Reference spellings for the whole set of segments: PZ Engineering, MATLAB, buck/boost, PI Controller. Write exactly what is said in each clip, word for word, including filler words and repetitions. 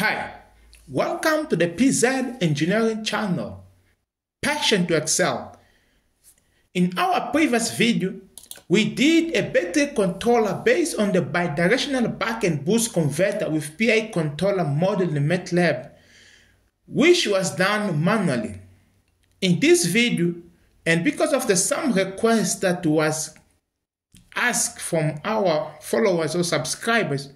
Hi, welcome to the P Z Engineering channel, Passion to Excel. In our previous video, we did a battery controller based on the bidirectional buck and boost converter with P I Controller model in MATLAB, which was done manually. In this video, and because of the some request that was asked from our followers or subscribers,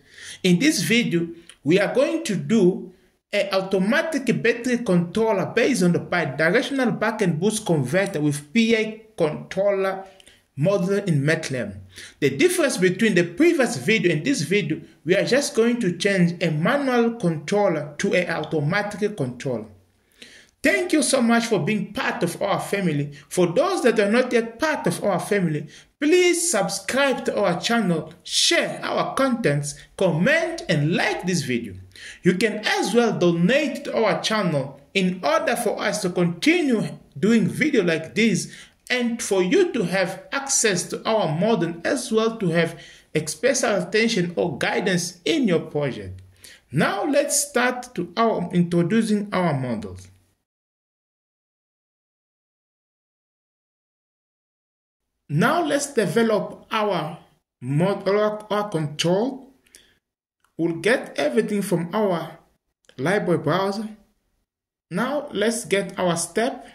in this video, we are going to do an automatic battery controller based on the bidirectional buck and boost converter with P I Controller model in MATLAB. The difference between the previous video and this video, we are just going to change a manual controller to an automatic controller. Thank you so much for being part of our family. For those that are not yet part of our family, please subscribe to our channel, share our contents, comment and like this video. You can as well donate to our channel in order for us to continue doing video like this and for you to have access to our model as well to have special attention or guidance in your project. Now let's start to our introducing our models. Now let's develop our model, our control. We'll get everything from our library browser. Now let's get our step.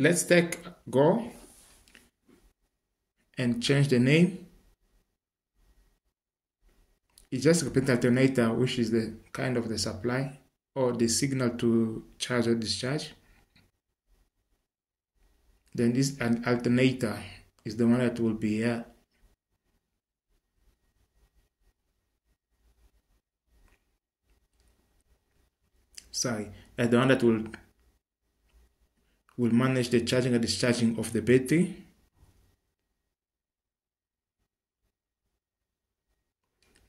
Let's take go and change the name. It's just a repeat alternator, which is the kind of the supply or the signal to charge or discharge. Then this an alternator is the one that will be here. Sorry, the one that will We'll manage the charging and discharging of the battery.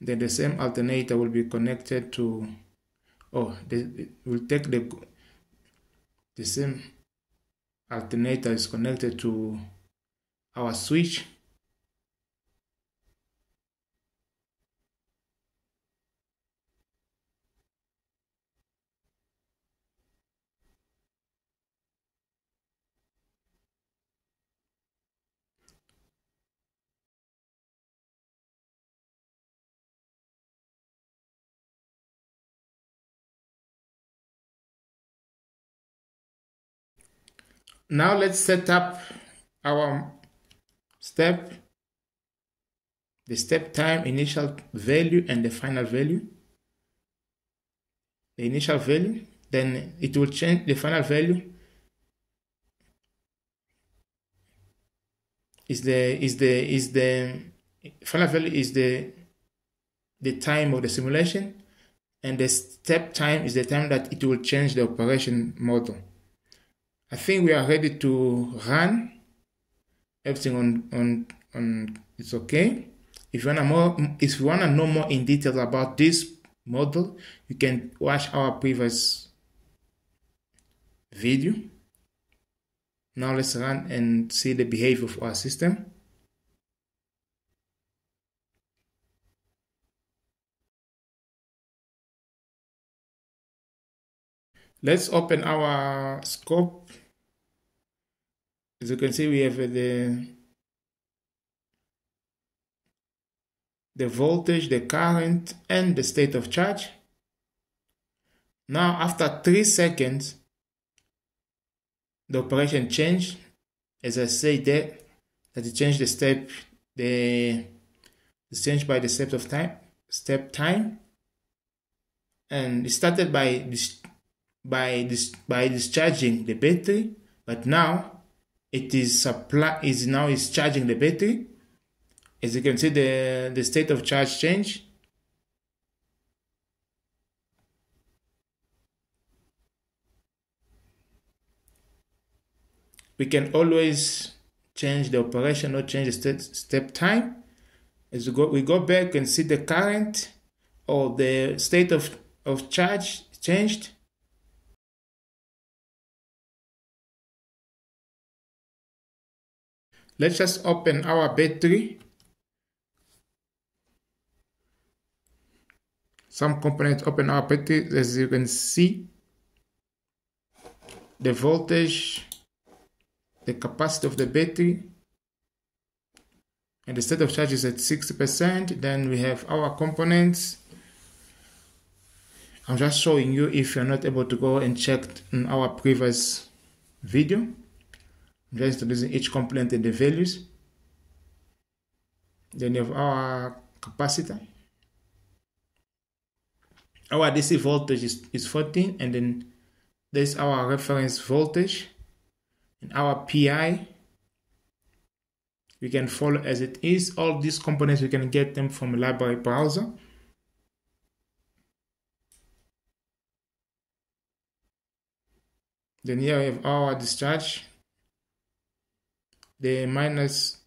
Then the same alternator will be connected to, oh, the, we'll take the, the same alternator is connected to our switch. Now let's set up our step, the step time, initial value, and the final value. The initial value, then it will change the final value. Is the is the is the final value is the the time of the simulation, and the step time is the time that it will change the operation model. I think we are ready to run. Everything on on on it's okay. If you wanna more, if you wanna know more in detail about this model, you can watch our previous video. Now let's run and see the behavior of our system. Let's open our scope. As you can see, we have the the voltage, the current, and the state of charge. Now, after three seconds, the operation changed. As I said there, that it changed the step, the it's changed by the step of time, step time, and it started by this. By this by discharging the battery, but now it is supply is now is charging the battery. As you can see, the the state of charge change. We can always change the operation or change the step, step time. As we go, we go back and see the current or the state of, of charge changed. Let's just open our battery. Some components open our battery, as you can see. The voltage, the capacity of the battery, and the state of charge is at sixty percent. Then we have our components. I'm just showing you if you're not able to go and check in our previous video. I'm just introducing each component and the values. Then you have our capacitor. Our D C voltage is, is fourteen, and then there's our reference voltage and our P I. We can follow as it is. All these components, we can get them from a library browser. Then here we have our discharge, the minus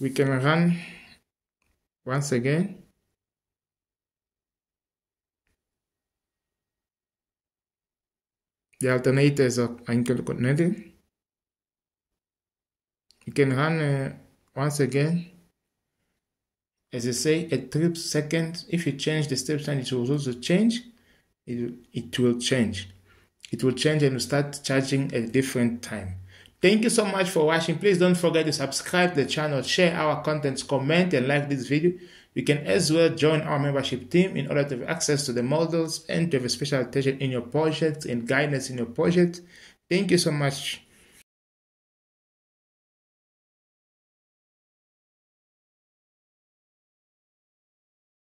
we can run once again. The alternators are interconnected. You can run uh, once again. As I say, at three seconds, if you change the step sign, it will also change. It, it will change. It will change and start charging at a different time. Thank you so much for watching. Please don't forget to subscribe to the channel, share our contents, comment and like this video. You can as well join our membership team in order to have access to the models and to have a special attention in your project and guidance in your project. Thank you so much.